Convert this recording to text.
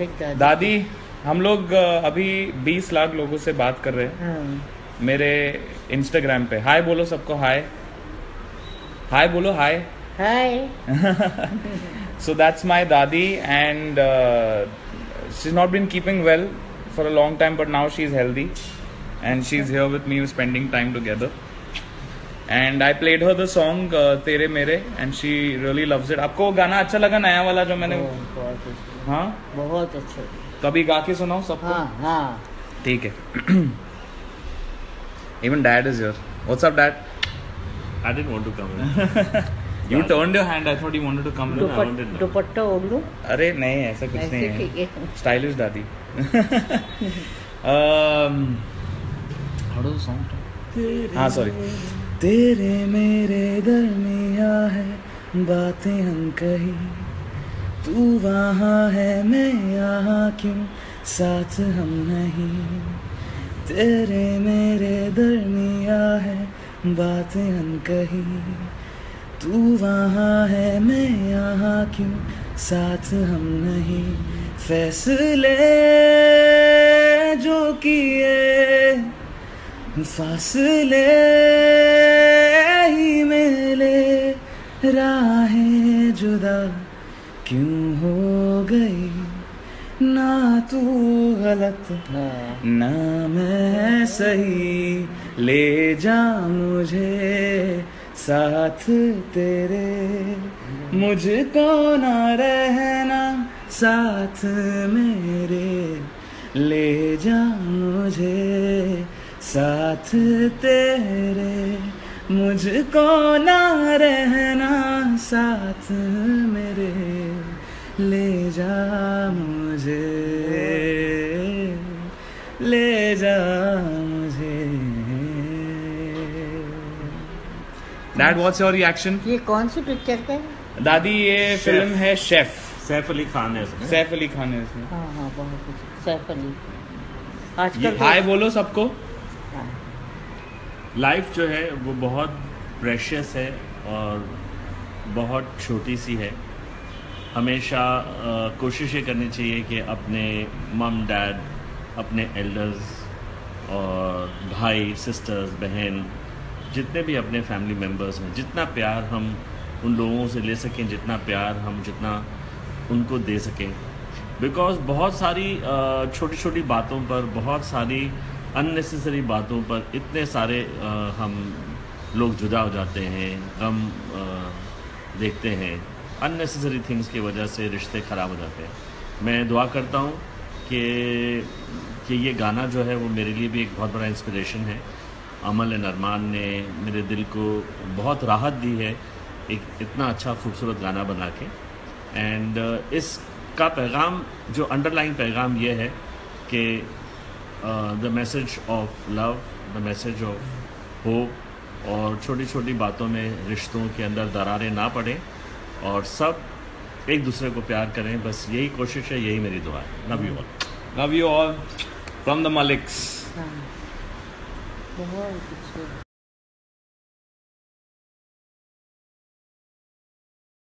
दादी, हम लोग अभी 20 लाख लोगों से बात कर रहे हैं मेरे इंस्टाग्राम पे। हाय बोलो सबको, हाय हाय बोलो, hi hi. So that's my Dadi, and she's not been keeping well for a long time, but now she's healthy and she's here with me, spending time together. And I played her the song Tere Mere, and she really loves it. आपको वो गाना अच्छा लगा नया वाला जो मैंने? हाँ बहुत अच्छा। तो अभी गा के सुनाओ सबको। हाँ ठीक है। Even dad is here. What's up, dad? I didn't want to come. You turned your hand. I thought you wanted to come. No, I wanted to. दुपट्टा ओढ़ो। अरे नहीं, ऐसा कुछ नहीं है। Stylish दादी। How does the song start? हाँ sorry। तेरे मेरे दरमिया है बातें हम कही, तू वहाँ है मैं यहाँ, क्यों साथ हम नहीं। तेरे मेरे दरमिया है बातें हम कही, तू वहाँ है मैं यहाँ, क्यों साथ हम नहीं। फैसले जो किए फासले ही मिले, राहें जुदा क्यों हो गई, ना तू गलत ना मैं सही, ले जा मुझे साथ तेरे, मुझको ना रहना साथ मेरे, ले जा मुझे साथ तेरे, मुझको ना रहना साथ मेरे, ले जा मुझे, ले जा मुझे। Dad, what's your reaction? ये कौन सी पिक्चर का है दादी? ये फिल्म है शेफ। सैफ अली खान है इसमें। सैफ अली खान है इसमें। हाँ हाँ बहुत कुछ सैफ अली। आजकल हाय बोलो सबको। लाइफ जो है वो बहुत प्रेशियस है और बहुत छोटी सी है। हमेशा कोशिशें करनी चाहिए कि अपने मम डैड, अपने एल्डर्स और भाई सिस्टर्स बहन, जितने भी अपने फैमिली मेम्बर्स हैं, जितना प्यार हम उन लोगों से ले सकें, जितना प्यार हम जितना उनको दे सकें। बिकॉज़ बहुत सारी छोटी छोटी बातों पर, बहुत सारी अननेसेसरी बातों पर इतने सारे हम लोग जुदा हो जाते हैं, गम देखते हैं, अननेसेसरी थिंग्स की वजह से रिश्ते ख़राब हो जाते हैं। मैं दुआ करता हूँ कि ये गाना जो है वो मेरे लिए भी एक बहुत बड़ा इंस्पिरेशन है। अमल और अरमान ने मेरे दिल को बहुत राहत दी है एक इतना अच्छा खूबसूरत गाना बना के। एंड इसका पैगाम, जो अंडरलाइन पैगाम ये है कि the message of love, the message of hope, और छोटी छोटी बातों में रिश्तों के अंदर दरारें ना पड़ें और सब एक दूसरे को प्यार करें। बस यही कोशिश है, यही मेरी दुआ है। Love you all, love you all from the Maliks. बहुत